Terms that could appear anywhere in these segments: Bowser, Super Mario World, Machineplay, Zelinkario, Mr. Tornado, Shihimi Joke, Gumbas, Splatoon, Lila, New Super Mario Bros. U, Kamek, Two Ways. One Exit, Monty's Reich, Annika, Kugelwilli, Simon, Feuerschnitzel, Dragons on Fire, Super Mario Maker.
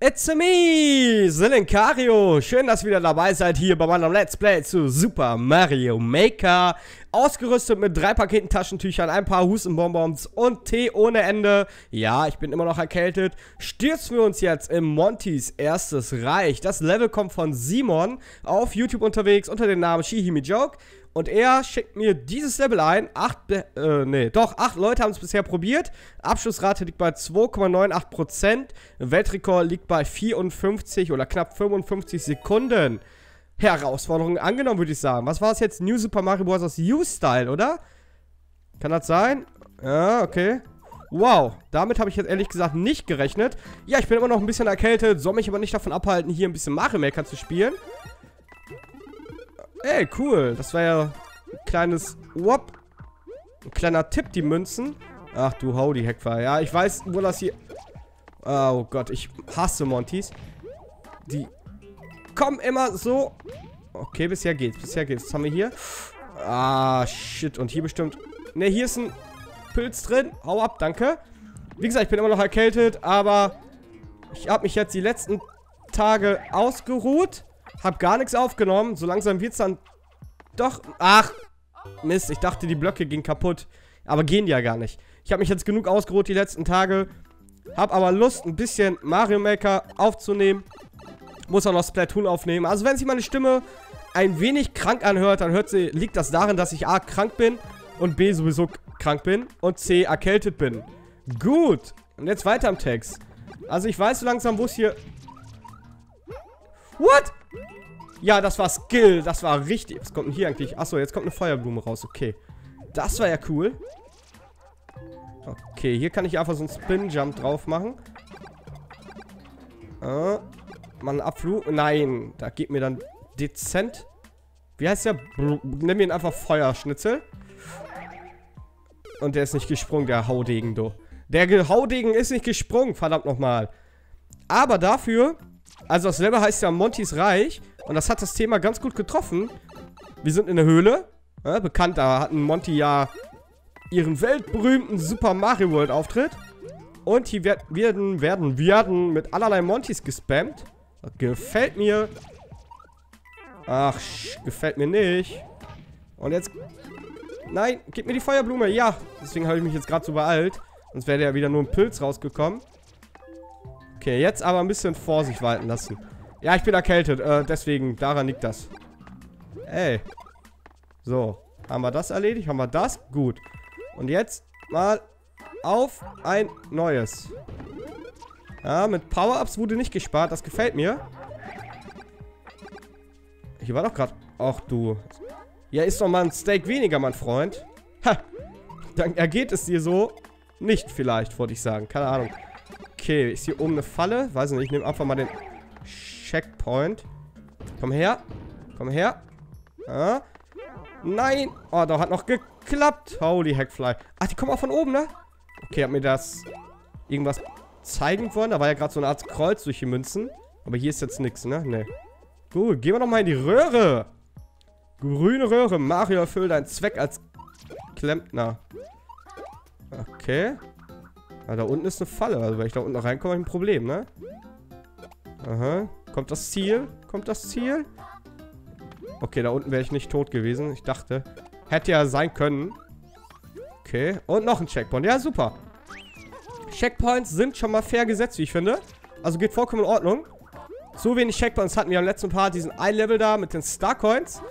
It's me, Zelinkario. Schön, dass ihr wieder dabei seid hier bei meinem Let's Play zu Super Mario Maker. Ausgerüstet mit 3 Paketen Taschentüchern, ein paar Hustenbonbons und Tee ohne Ende. Ja, ich bin immer noch erkältet. Stürzen wir uns jetzt in Monty's erstes Reich. Das Level kommt von Simon, auf YouTube unterwegs unter dem Namen Shihimi Joke. Und er schickt mir dieses Level ein. 8 Leute haben es bisher probiert. Abschlussrate liegt bei 2,98%. Weltrekord liegt bei 54 oder knapp 55 Sekunden. Herausforderung angenommen, würde ich sagen. Was war es jetzt? New Super Mario Bros. U Style, oder? Kann das sein? Ja, okay. Wow, damit habe ich jetzt ehrlich gesagt nicht gerechnet. Ja, ich bin immer noch ein bisschen erkältet, soll mich aber nicht davon abhalten, hier ein bisschen Mario Maker zu spielen. Ey, cool. Das war ja ein kleines... Wop. Ein kleiner Tipp, die Münzen. Ach du Howdy, Heckfire. Ja, ich weiß, wo das hier... Oh Gott, ich hasse Montys. Die... kommen immer so. Okay, bisher geht's. Was haben wir hier? Ah, shit. Und hier bestimmt... Ne, hier ist ein Pilz drin. Hau ab, danke. Wie gesagt, ich bin immer noch erkältet, aber ich habe mich jetzt die letzten Tage ausgeruht. Hab gar nichts aufgenommen. So langsam wird's dann doch... Ach, Mist. Ich dachte, die Blöcke gingen kaputt. Aber gehen die ja gar nicht. Ich habe mich jetzt genug ausgeruht die letzten Tage. Hab aber Lust, ein bisschen Mario Maker aufzunehmen. Muss auch noch Splatoon aufnehmen. Also wenn sich meine Stimme ein wenig krank anhört, dann liegt das darin, dass ich A, krank bin und B, sowieso krank bin und C, erkältet bin. Gut. Und jetzt weiter im Text. Also ich weiß so langsam, wo es hier... What? Ja, das war Skill. Das war richtig... Was kommt denn hier eigentlich? Achso, jetzt kommt eine Feuerblume raus. Okay. Das war ja cool. Okay, hier kann ich einfach so einen Spin-Jump drauf machen. Mann, Abflug. Nein, da geht mir dann dezent. Wie heißt der? Nennen wir ihn einfach Feuerschnitzel. Und der ist nicht gesprungen, der Haudegen, du. Der Haudegen ist nicht gesprungen, verdammt nochmal. Aber dafür, also das Level heißt ja Monty's Reich. Und das hat das Thema ganz gut getroffen. Wir sind in der Höhle. Ja, bekannt, da hatten Monty ja ihren weltberühmten Super Mario World Auftritt. Und hier werden mit allerlei Montys gespammt. Gefällt mir. Ach, gefällt mir nicht. Und jetzt... Nein, gib mir die Feuerblume. Ja, deswegen habe ich mich jetzt gerade so beeilt. Sonst wäre ja wieder nur ein Pilz rausgekommen. Okay, jetzt aber ein bisschen Vorsicht walten lassen. Ja, ich bin erkältet. Deswegen, daran liegt das. Ey. So, haben wir das erledigt? Haben wir das? Gut. Und jetzt mal auf ein neues. Ja, mit Power-Ups wurde nicht gespart. Das gefällt mir. Hier war doch gerade... Ach du. Ja, isst doch mal ein Steak weniger, mein Freund. Ha. Dann ergeht es dir so nicht vielleicht, wollte ich sagen. Keine Ahnung. Okay, ist hier oben eine Falle? Weiß nicht, ich nehme einfach mal den Checkpoint. Komm her. Komm her. Ah. Nein. Oh, da hat noch geklappt. Holy Heckfly. Ach, die kommen auch von oben, ne? Okay, hat mir das irgendwas... zeigen wollen. Da war ja gerade so eine Art Kreuz durch die Münzen. Aber hier ist jetzt nichts, ne? Ne. Gut, gehen wir nochmal in die Röhre. Grüne Röhre. Mario, erfüll deinen Zweck als Klempner. Okay. Ja, da unten ist eine Falle. Also, wenn ich da unten reinkomme, habe ich ein Problem, ne? Aha. Kommt das Ziel? Kommt das Ziel? Okay, da unten wäre ich nicht tot gewesen. Ich dachte, hätte ja sein können. Okay. Und noch ein Checkpoint. Ja, super. Checkpoints sind schon mal fair gesetzt, wie ich finde. Also geht vollkommen in Ordnung. So wenig Checkpoints hatten wir am letzten Part. Diesen ein Level da mit den Starcoins.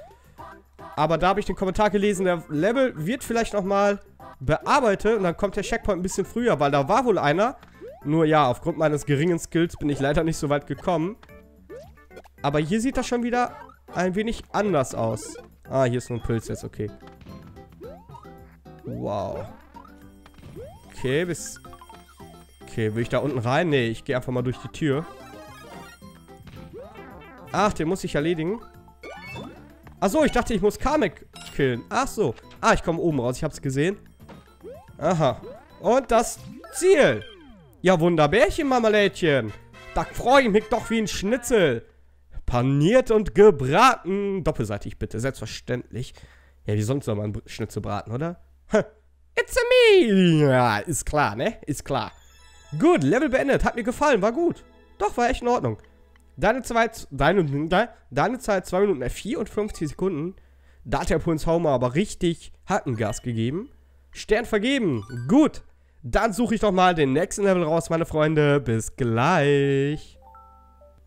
Aber da habe ich den Kommentar gelesen, der Level wird vielleicht nochmal bearbeitet. Und dann kommt der Checkpoint ein bisschen früher, weil da war wohl einer. Nur ja, aufgrund meines geringen Skills bin ich leider nicht so weit gekommen. Aber hier sieht das schon wieder ein wenig anders aus. Ah, hier ist nur ein Pilz jetzt, okay. Wow. Okay, bis... Okay, will ich da unten rein? Nee, ich gehe einfach mal durch die Tür. Ach, den muss ich erledigen. Achso, ich dachte, ich muss Kamek killen. Ach so. Ah, ich komme oben raus. Ich habe es gesehen. Aha. Und das Ziel. Ja, Wunderbärchen, Marmelädchen. Da freue ich mich doch wie ein Schnitzel. Paniert und gebraten. Doppelseitig bitte, selbstverständlich. Ja, wie sonst soll man einen Schnitzel braten, oder? It's a me. Ja, ist klar, ne? Ist klar. Gut, Level beendet. Hat mir gefallen, war gut. Doch, war echt in Ordnung. Deine Zeit 2 Minuten 54 Sekunden. Da hat der Pulshaumer aber richtig Hackengas gegeben. Stern vergeben. Gut. Dann suche ich doch mal den nächsten Level raus, meine Freunde. Bis gleich.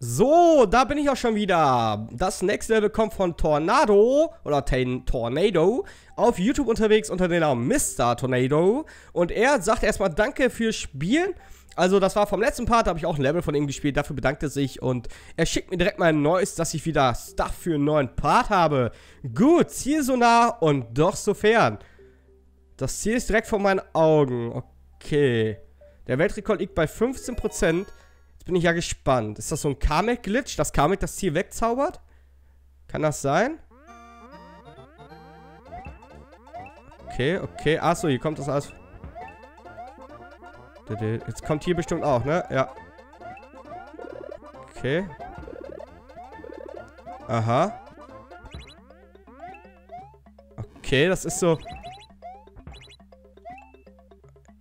So, da bin ich auch schon wieder. Das nächste Level kommt von Tornado oder Tornado auf YouTube unterwegs unter dem Namen Mr. Tornado. Und er sagt erstmal Danke fürs Spielen. Also das war vom letzten Part, da habe ich auch ein Level von ihm gespielt, dafür bedankt er sich und er schickt mir direkt mal ein neues, dass ich wieder Stuff für einen neuen Part habe. Gut, Ziel so nah und doch so fern. Das Ziel ist direkt vor meinen Augen, okay. Der Weltrekord liegt bei 15%, jetzt bin ich ja gespannt. Ist das so ein Kamek-Glitch, dass Kamek das Ziel wegzaubert? Kann das sein? Okay, okay, achso, hier kommt das alles... Jetzt kommt hier bestimmt auch, ne? Ja. Okay. Aha. Okay, das ist so...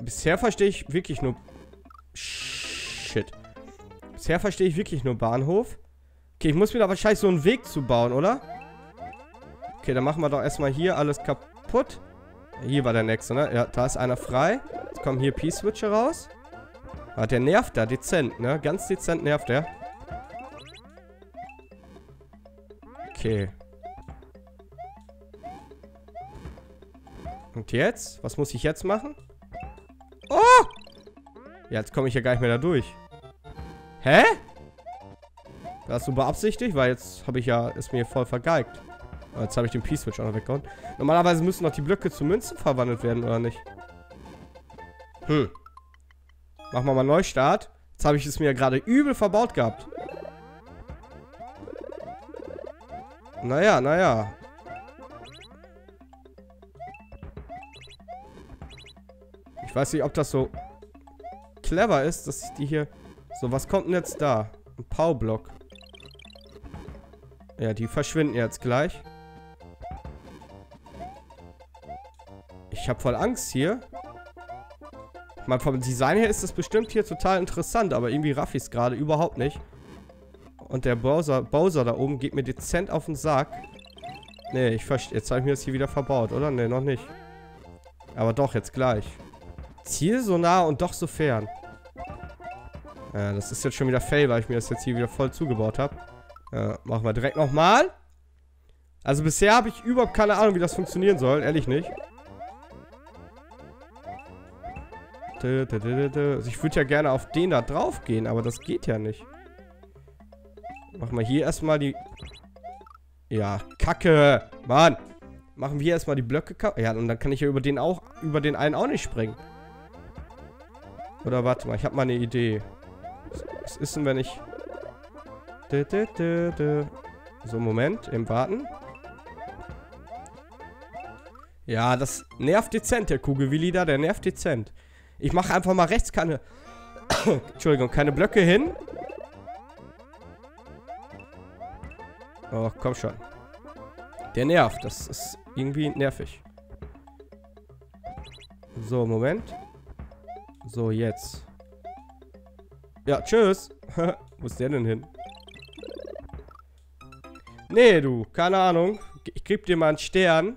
Bisher verstehe ich wirklich nur... Shit. Bisher verstehe ich wirklich nur Bahnhof. Okay, ich muss mir da wahrscheinlich so einen Weg zu bauen, oder? Okay, dann machen wir doch erstmal hier alles kaputt. Hier war der nächste, ne? Ja, da ist einer frei. Jetzt kommen hier P-Switche raus. Ah, der nervt da dezent, ne? Ganz dezent nervt der. Okay. Und jetzt? Was muss ich jetzt machen? Oh! Ja, jetzt komme ich ja gar nicht mehr da durch. Hä? War das so beabsichtigt? Weil jetzt habe ich ja... Ist mir voll vergeigt. Jetzt habe ich den P-Switch auch noch weggehauen. Normalerweise müssen noch die Blöcke zu Münzen verwandelt werden, oder nicht? Hm. Machen wir mal einen Neustart. Jetzt habe ich es mir ja gerade übel verbaut gehabt. Naja, naja. Ich weiß nicht, ob das so clever ist, dass ich die hier... So, was kommt denn jetzt da? Ein Powerblock. Ja, die verschwinden jetzt gleich. Ich habe voll Angst hier. Ich meine, vom Design her ist das bestimmt hier total interessant, aber irgendwie raff ich es gerade überhaupt nicht. Und der Bowser da oben geht mir dezent auf den Sack. Nee, ich verstehe. Jetzt habe ich mir das hier wieder verbaut, oder? Nee, noch nicht. Aber doch, jetzt gleich. Ziel so nah und doch so fern. Ja, das ist jetzt schon wieder fail, weil ich mir das jetzt hier wieder voll zugebaut habe. Ja, machen wir direkt nochmal. Also bisher habe ich überhaupt keine Ahnung, wie das funktionieren soll. Ehrlich nicht. Also ich würde ja gerne auf den da drauf gehen, aber das geht ja nicht. Machen wir hier erstmal die... Ja, Kacke! Mann! Machen wir erstmal die Blöcke kaputt. Ja, und dann kann ich ja über den einen auch nicht springen. Oder warte mal, ich habe mal eine Idee. Was ist denn, wenn ich... So, Moment, im Warten. Ja, das nervt dezent, der Kugelwilli da, der nervt dezent. Ich mache einfach mal rechts keine... Entschuldigung, keine Blöcke hin. Oh, komm schon. Der nervt, das ist irgendwie nervig. So, Moment. So, jetzt. Ja, tschüss. Wo ist der denn hin? Nee, du, keine Ahnung. Ich gebe dir mal einen Stern.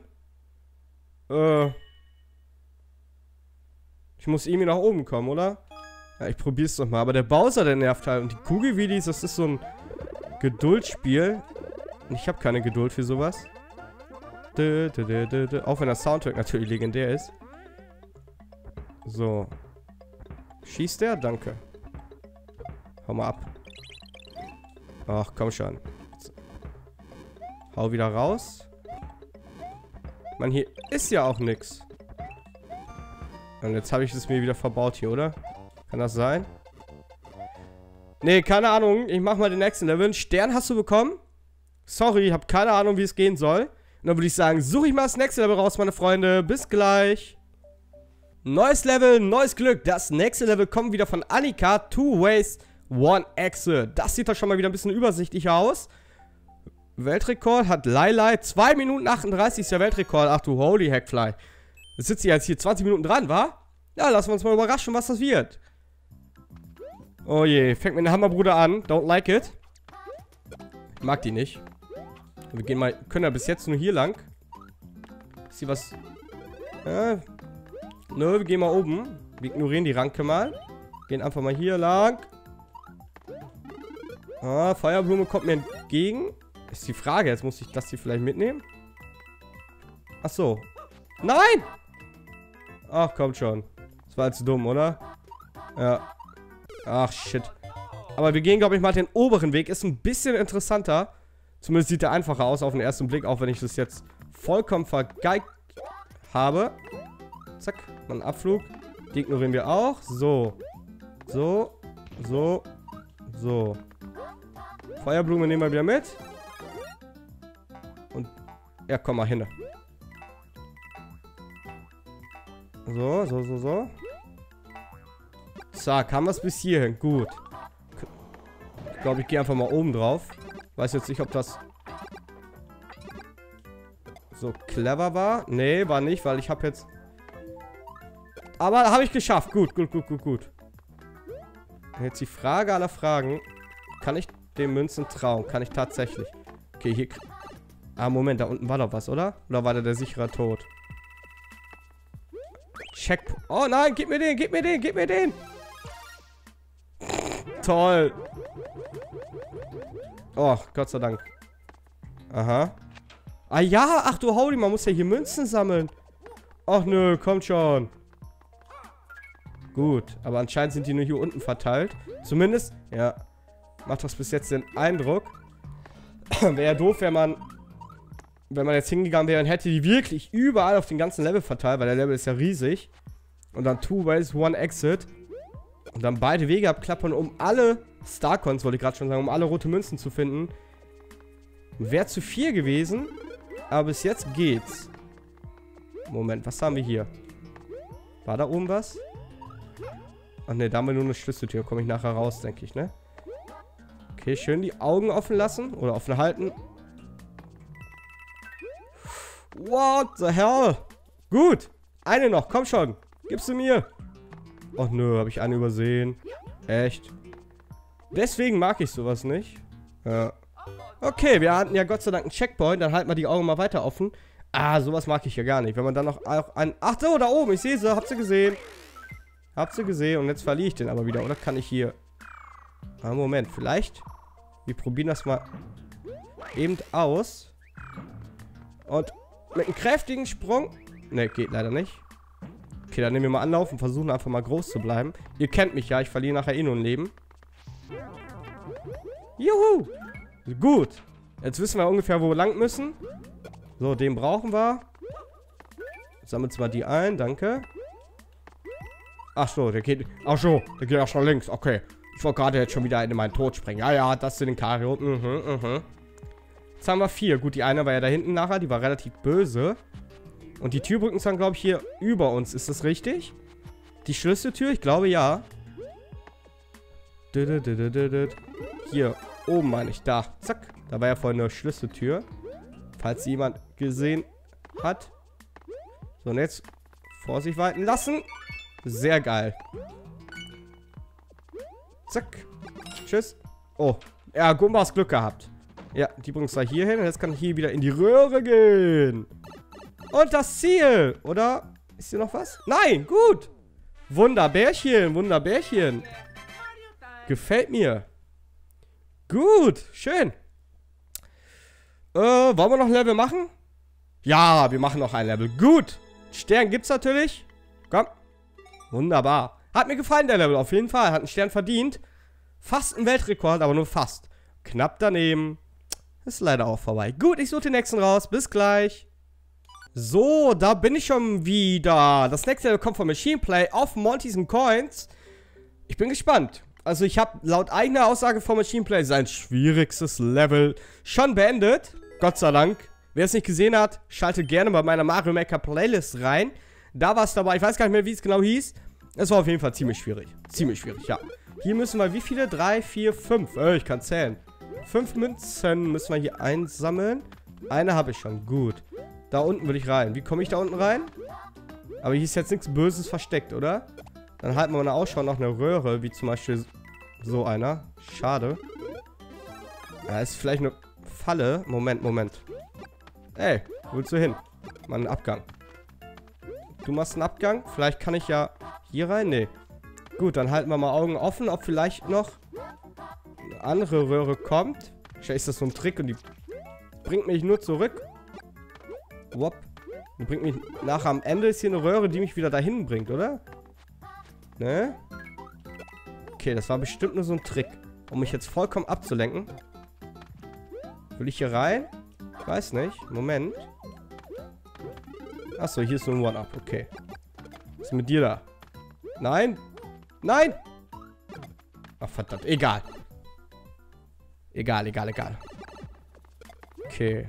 Ich muss irgendwie nach oben kommen, oder? Ja, ich probier's doch mal. Aber der Bowser, der nervt halt. Und die Kugelwillis, das ist so ein Geduldsspiel. Und ich habe keine Geduld für sowas. Auch wenn das Soundtrack natürlich legendär ist. So. Schießt der? Danke. Hau mal ab. Ach, komm schon. Hau wieder raus. Mann, hier ist ja auch nix. Und jetzt habe ich es mir wieder verbaut hier, oder? Kann das sein? Nee, keine Ahnung. Ich mache mal den nächsten Level. Stern hast du bekommen? Sorry, ich habe keine Ahnung, wie es gehen soll. Und dann würde ich sagen, suche ich mal das nächste Level raus, meine Freunde. Bis gleich. Neues Level, neues Glück. Das nächste Level kommt wieder von Annika. Two Ways, One Exit. Das sieht doch schon mal wieder ein bisschen übersichtlicher aus. Weltrekord hat Lila. 2 Minuten 38 ist der Weltrekord. Ach du holy Hackfly. Das sitzt ja jetzt hier 20 Minuten dran, wa? Ja, lassen wir uns mal überraschen, was das wird. Oh je, fängt mit dem Hammerbruder an. Don't like it. Ich mag die nicht. Wir gehen mal, können ja bis jetzt nur hier lang. Ist hier was? Nö, wir gehen mal oben. Wir ignorieren die Ranke mal. Gehen einfach mal hier lang. Ah, Feuerblume kommt mir entgegen. Ist die Frage, jetzt muss ich das hier vielleicht mitnehmen. Ach so. Nein! Ach, kommt schon. Das war jetzt dumm, oder? Ja. Ach, shit. Aber wir gehen, glaube ich, mal den oberen Weg. Ist ein bisschen interessanter. Zumindest sieht der einfacher aus auf den ersten Blick, auch wenn ich das jetzt vollkommen vergeigt habe. Zack, mal einen Abflug. Die ignorieren wir auch. So. So. So. So. Feuerblume nehmen wir wieder mit. Und... Ja, komm mal hin. So, so, so, so. Zack, haben wir es bis hierhin. Gut. Ich glaube, ich gehe einfach mal oben drauf. Weiß jetzt nicht, ob das so clever war. Nee, war nicht, weil ich habe jetzt... Aber habe ich geschafft. Gut, gut, gut, gut, gut. Jetzt die Frage aller Fragen. Kann ich den Münzen trauen? Kann ich tatsächlich? Okay, hier... Ah, Moment, da unten war doch was, oder? Oder war da der sichere Tod? Checkpoint. Oh nein, gib mir den, gib mir den, gib mir den. Toll. Oh, Gott sei Dank. Aha. Ah ja, ach du Howdy, man muss ja hier Münzen sammeln. Ach nö, kommt schon. Gut, aber anscheinend sind die nur hier unten verteilt. Zumindest, ja. Macht das bis jetzt den Eindruck. Wäre ja doof, wenn man jetzt hingegangen wäre und hätte die wirklich überall auf den ganzen Level verteilt, weil der Level ist ja riesig. Und dann Two Ways, One Exit. Und dann beide Wege abklappern, um alle Starcoins, wollte ich gerade schon sagen, um alle rote Münzen zu finden. Wäre zu viel gewesen, aber bis jetzt geht's. Moment, was haben wir hier? War da oben was? Ach ne, da haben wir nur eine Schlüsseltür, komme ich nachher raus, denke ich, ne? Okay, schön die Augen offen lassen oder offen halten. What the hell? Gut. Eine noch. Komm schon. Gibst du mir? Och nö, habe ich eine übersehen. Echt. Deswegen mag ich sowas nicht. Ja. Okay, wir hatten ja Gott sei Dank einen Checkpoint. Dann halten wir die Augen mal weiter offen. Ah, sowas mag ich ja gar nicht. Wenn man dann noch einen... Ach so, da oben. Ich sehe sie. Hab sie gesehen. Hab sie gesehen. Und jetzt verliere ich den aber wieder. Oder kann ich hier... Ah, Moment. Vielleicht. Wir probieren das mal eben aus. Und... Mit einem kräftigen Sprung. Ne, geht leider nicht. Okay, dann nehmen wir mal Anlauf und versuchen einfach mal groß zu bleiben. Ihr kennt mich ja, ich verliere nachher eh nur ein Leben. Juhu! Gut. Jetzt wissen wir ungefähr, wo wir lang müssen. So, den brauchen wir. Sammelt zwar die ein, danke. Ach so, der geht... Ach so, der geht auch schon links, okay. Ich wollte gerade jetzt schon wieder in meinen Tod springen. Ja, ja, das sind den Kario. Mhm, mhm. Jetzt haben wir 4. Gut, die eine war ja da hinten nachher. Die war relativ böse. Und die Türbrücken sind, glaube ich, hier über uns. Ist das richtig? Die Schlüsseltür? Ich glaube, ja. Hier. Oben, meine ich. Da. Zack. Da war ja vorhin eine Schlüsseltür. Falls jemand gesehen hat. So, und jetzt Vorsicht walten lassen. Sehr geil. Zack. Tschüss. Oh. Ja, Gumbas Glück gehabt. Ja, die bringt es da hier hin. Und jetzt kann ich hier wieder in die Röhre gehen. Und das Ziel. Oder? Ist hier noch was? Nein, gut. Wunderbärchen, Wunderbärchen. Gefällt mir. Gut, schön. Wollen wir noch ein Level machen? Ja, wir machen noch ein Level. Gut. Stern gibt's natürlich. Komm. Wunderbar. Hat mir gefallen, der Level. Auf jeden Fall. Hat einen Stern verdient. Fast ein Weltrekord, aber nur fast. Knapp daneben. Ist leider auch vorbei. Gut, ich suche den nächsten raus. Bis gleich. So, da bin ich schon wieder. Das nächste Level kommt von Machineplay auf Monty's Coins. Ich bin gespannt. Also ich habe laut eigener Aussage von Machineplay sein schwierigstes Level schon beendet. Gott sei Dank. Wer es nicht gesehen hat, schaltet gerne bei meiner Mario Maker Playlist rein. Da war es dabei. Ich weiß gar nicht mehr, wie es genau hieß. Es war auf jeden Fall ziemlich schwierig. Ziemlich schwierig, ja. Hier müssen wir wie viele? 3, 4, 5. Ich kann zählen. 5 Münzen müssen wir hier einsammeln. Eine habe ich schon. Gut. Da unten will ich rein. Wie komme ich da unten rein? Aber hier ist jetzt nichts Böses versteckt, oder? Dann halten wir mal eine Ausschau nach einer Röhre. Wie zum Beispiel So einer. Schade. Ja, ist vielleicht eine Falle. Moment, Moment. Ey, wo willst du hin? Mal einen Abgang. Du machst einen Abgang? Vielleicht kann ich ja hier rein? Nee. Gut, dann halten wir mal Augen offen, ob vielleicht noch eine andere Röhre kommt. Vielleicht ist das so ein Trick und die bringt mich nur zurück. Wop. Die bringt mich nachher am Ende. Ist hier eine Röhre, die mich wieder dahin bringt, oder? Ne? Okay, das war bestimmt nur so ein Trick. Um mich jetzt vollkommen abzulenken. Will ich hier rein? Ich weiß nicht. Moment. Achso, hier ist nur ein One-Up. Okay. Was ist mit dir da? Nein! Nein! Ach, verdammt. Egal. Egal, egal, egal. Okay.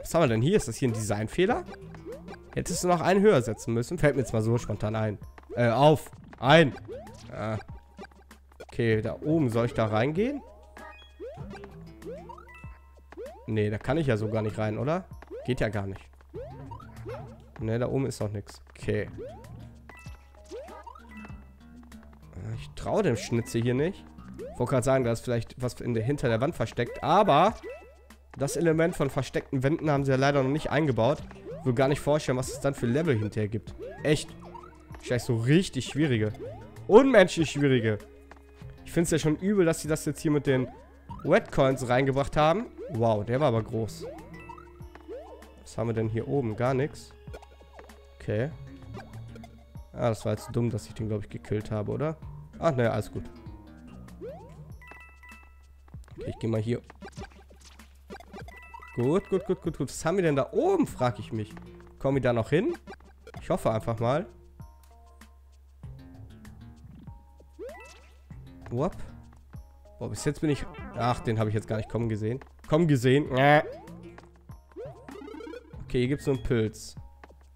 Was haben wir denn hier? Ist das hier ein Designfehler? Hättest du noch einen höher setzen müssen. Fällt mir jetzt mal so spontan ein. Auf. Ein. Ah. Okay, da oben. Soll ich da reingehen? Nee, da kann ich ja so gar nicht rein, oder? Geht ja gar nicht. Ne, da oben ist noch nichts. Okay. Ich traue dem Schnitzel hier nicht. Ich wollte gerade sagen, da ist vielleicht was hinter der Wand versteckt. Aber das Element von versteckten Wänden haben sie ja leider noch nicht eingebaut. Ich will gar nicht vorstellen, was es dann für Level hinterher gibt. Echt. Vielleicht so richtig schwierige. Unmenschlich schwierige. Ich finde es ja schon übel, dass sie das jetzt hier mit den Redcoins reingebracht haben. Wow, der war aber groß. Was haben wir denn hier oben? Gar nichts. Okay. Ah, das war jetzt dumm, dass ich den, glaube ich, gekillt habe, oder? Ach, naja, alles gut. Okay, ich gehe mal hier. Gut, gut, gut, gut, gut. Was haben wir denn da oben, frage ich mich. Kommen wir da noch hin? Ich hoffe einfach mal. Wop. Boah, bis jetzt bin ich... Ach, den habe ich jetzt gar nicht kommen gesehen. Kommen gesehen. Okay, hier gibt es so einen Pilz.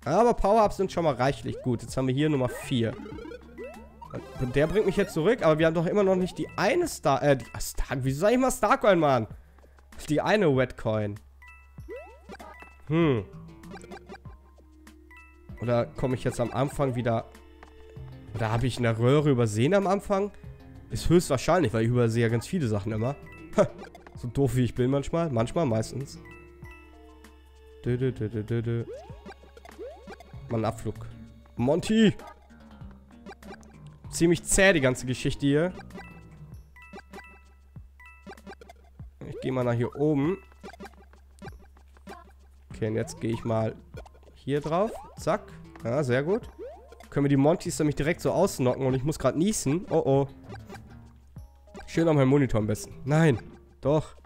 Aber Power-Ups sind schon mal reichlich gut. Jetzt haben wir hier Nummer 4. Der bringt mich jetzt zurück, aber wir haben doch immer noch nicht die eine Star... Wieso sag ich mal Starcoin, Mann? Die eine Redcoin. Hm. Oder komme ich jetzt am Anfang wieder... Oder habe ich eine Röhre übersehen am Anfang? Ist höchstwahrscheinlich, weil ich übersehe ja ganz viele Sachen immer. So doof wie ich bin manchmal. Manchmal, meistens. Dö, dö, dö, dö, dö. Mann, Abflug. Monty! Ziemlich zäh, die ganze Geschichte hier. Ich gehe mal nach hier oben. Okay, und jetzt gehe ich mal hier drauf. Zack. Ja, sehr gut. Können wir die Montys nämlich direkt so ausnocken und ich muss gerade niesen. Oh, oh. Schön auf meinem Monitor am besten. Nein, doch.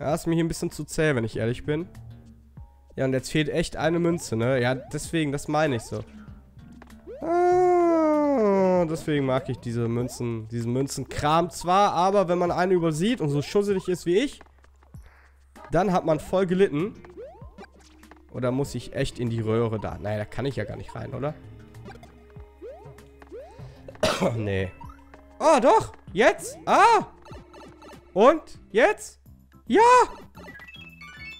Ja, ist mir hier ein bisschen zu zäh, wenn ich ehrlich bin. Ja, und jetzt fehlt echt eine Münze, ne? Ja, deswegen, das meine ich so. Ah, deswegen mag ich diese Münzen, diesen Münzenkram zwar, aber wenn man eine übersieht und so schusselig ist wie ich, dann hat man voll gelitten. Oder muss ich echt in die Röhre da? Nein, da kann ich ja gar nicht rein, oder? Nee. Oh, doch! Jetzt! Ah! Und? Jetzt? Ja!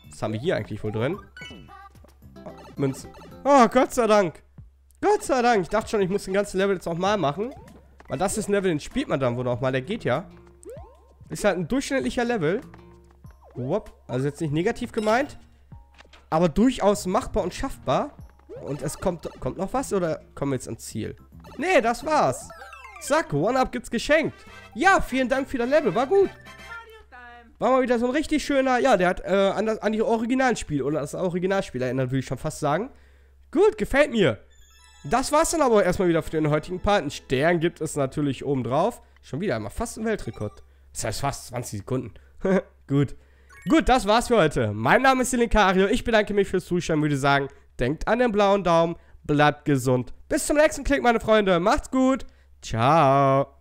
Was haben wir hier eigentlich wohl drin? Oh, Münze. Oh, Gott sei Dank. Gott sei Dank. Ich dachte schon, ich muss den ganzen Level jetzt nochmal machen. Weil das ist ein Level, den spielt man dann wohl nochmal. Der geht ja. Ist halt ein durchschnittlicher Level. Wop. Also jetzt nicht negativ gemeint. Aber durchaus machbar und schaffbar. Und es kommt noch was? Oder kommen wir jetzt ans Ziel? Nee, das war's. Zack, One-Up gibt's geschenkt. Ja, vielen Dank für das Level. War gut. War mal wieder so ein richtig schöner... Ja, der hat an die Originalspiel oder das Originalspiel erinnert, würde ich schon fast sagen. Gut, gefällt mir. Das war's dann aber erstmal wieder für den heutigen Part. Einen Stern gibt es natürlich obendrauf. Schon wieder einmal fast ein Weltrekord. Das heißt fast 20 Sekunden. Gut. Gut, das war's für heute. Mein Name ist Zelinkario. Ich bedanke mich fürs Zuschauen, würde sagen, denkt an den blauen Daumen, bleibt gesund. Bis zum nächsten Klick, meine Freunde. Macht's gut. Ciao.